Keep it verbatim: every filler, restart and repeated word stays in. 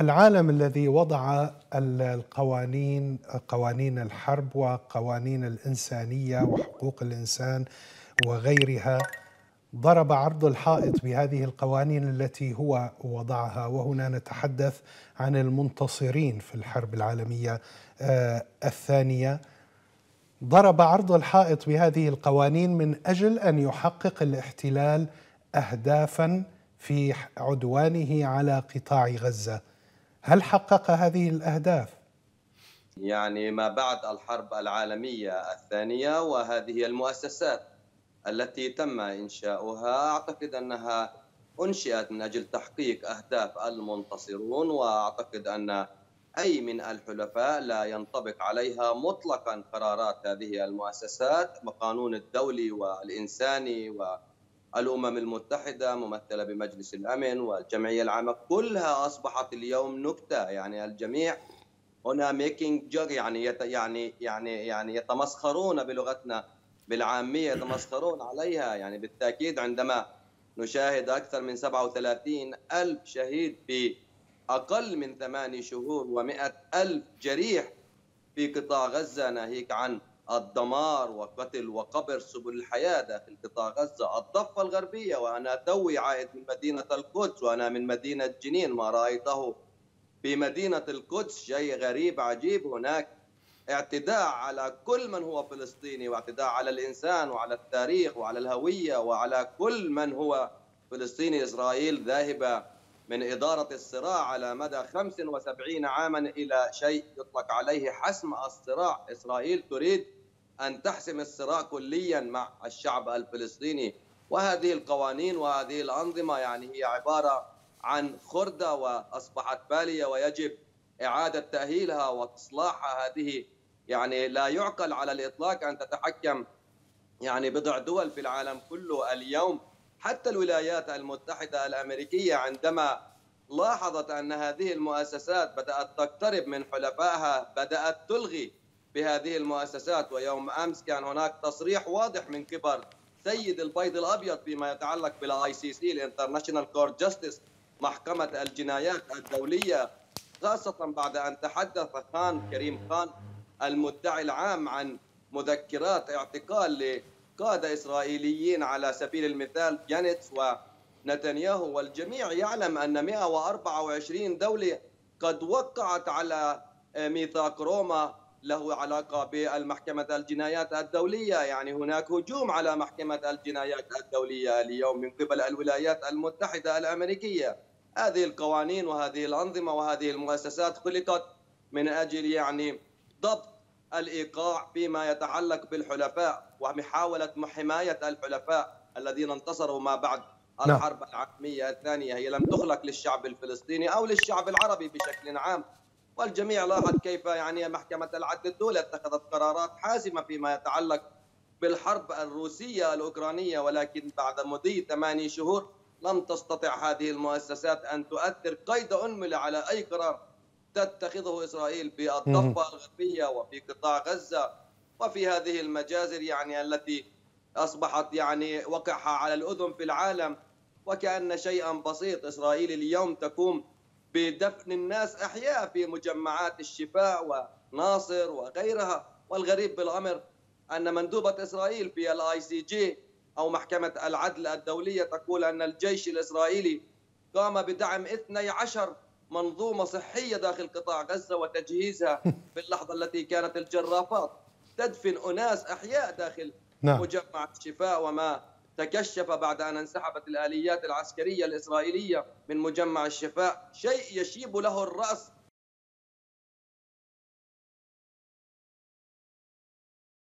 العالم الذي وضع القوانين، قوانين الحرب وقوانين الإنسانية وحقوق الإنسان وغيرها، ضرب عرض الحائط بهذه القوانين التي هو وضعها. وهنا نتحدث عن المنتصرين في الحرب العالمية الثانية، ضرب عرض الحائط بهذه القوانين من أجل أن يحقق الاحتلال أهدافاً في عدوانه على قطاع غزة. هل حقق هذه الأهداف؟ يعني ما بعد الحرب العالمية الثانية وهذه المؤسسات التي تم إنشاؤها، أعتقد أنها أنشئت من أجل تحقيق أهداف المنتصرون، وأعتقد أن أي من الحلفاء لا ينطبق عليها مطلقا قرارات هذه المؤسسات، وقانون الدولي والإنساني والأمم المتحدة ممثلة بمجلس الأمن والجمعية العامة، كلها أصبحت اليوم نكتة. يعني الجميع هنا ميكينج جوك، يعني يعني يعني يعني يتمسخرون بلغتنا بالعامية، يتمسخرون عليها. يعني بالتأكيد عندما نشاهد أكثر من سبعة وثلاثين ألف شهيد في أقل من ثماني شهور ومئة ألف جريح في قطاع غزة، ناهيك عن الدمار وقتل وقبر سبل الحياة داخل قطاع غزة، الضفة الغربية، وأنا توي عائد من مدينة القدس وأنا من مدينة جنين، ما رأيته في مدينة القدس شيء غريب عجيب. هناك اعتداء على كل من هو فلسطيني، واعتداء على الإنسان وعلى التاريخ وعلى الهوية وعلى كل من هو فلسطيني. إسرائيل ذاهبة من إدارة الصراع على مدى خمسة وسبعين عاما إلى شيء يطلق عليه حسم الصراع. إسرائيل تريد أن تحسم الصراع كليا مع الشعب الفلسطيني، وهذه القوانين وهذه الأنظمة يعني هي عبارة عن خردة وأصبحت بالية، ويجب إعادة تأهيلها وإصلاحها. هذه يعني لا يعقل على الإطلاق أن تتحكم يعني بضع دول في العالم كله اليوم. حتى الولايات المتحدة الأمريكية عندما لاحظت أن هذه المؤسسات بدأت تقترب من حلفائها بدأت تلغي بهذه المؤسسات. ويوم أمس كان هناك تصريح واضح من قبل سيد البيض الأبيض فيما يتعلق بالاي سي سي الانترناشونال كورت جاستس، محكمة الجنايات الدولية، خاصة بعد أن تحدث خان كريم خان المدعي العام عن مذكرات اعتقال ل قادة إسرائيليين، على سبيل المثال جانتس ونتنياهو. والجميع يعلم أن مئة وأربعة وعشرين دولة قد وقعت على ميثاق روما له علاقة بالمحكمة الجنايات الدولية. يعني هناك هجوم على محكمة الجنايات الدولية اليوم من قبل الولايات المتحدة الأمريكية. هذه القوانين وهذه الأنظمة وهذه المؤسسات خلقت من أجل يعني ضبط الإيقاع فيما يتعلق بالحلفاء ومحاولة حماية الحلفاء الذين انتصروا ما بعد الحرب العالمية الثانية. هي لم تخلق للشعب الفلسطيني أو للشعب العربي بشكل عام، والجميع لاحظ كيف يعني محكمة العدل الدولة اتخذت قرارات حاسمة فيما يتعلق بالحرب الروسية الأوكرانية، ولكن بعد مضي ثمانية شهور لم تستطع هذه المؤسسات أن تؤثر قيد أنملة على أي قرار تتخذه إسرائيل في الضفة الغربية وفي قطاع غزة وفي هذه المجازر يعني التي أصبحت يعني وقعها على الأذن في العالم. وكأن شيئا بسيط، إسرائيل اليوم تقوم بدفن الناس أحياء في مجمعات الشفاء وناصر وغيرها. والغريب بالأمر أن مندوبة إسرائيل في الاي سي جي أو محكمة العدل الدولية تقول أن الجيش الإسرائيلي قام بدعم اثني عشر منظومة صحية داخل قطاع غزة وتجهيزها في اللحظة التي كانت الجرافات تدفن أناس أحياء داخل نعم. مجمع الشفاء. وما تكشف بعد أن انسحبت الآليات العسكرية الإسرائيلية من مجمع الشفاء شيء يشيب له الرأس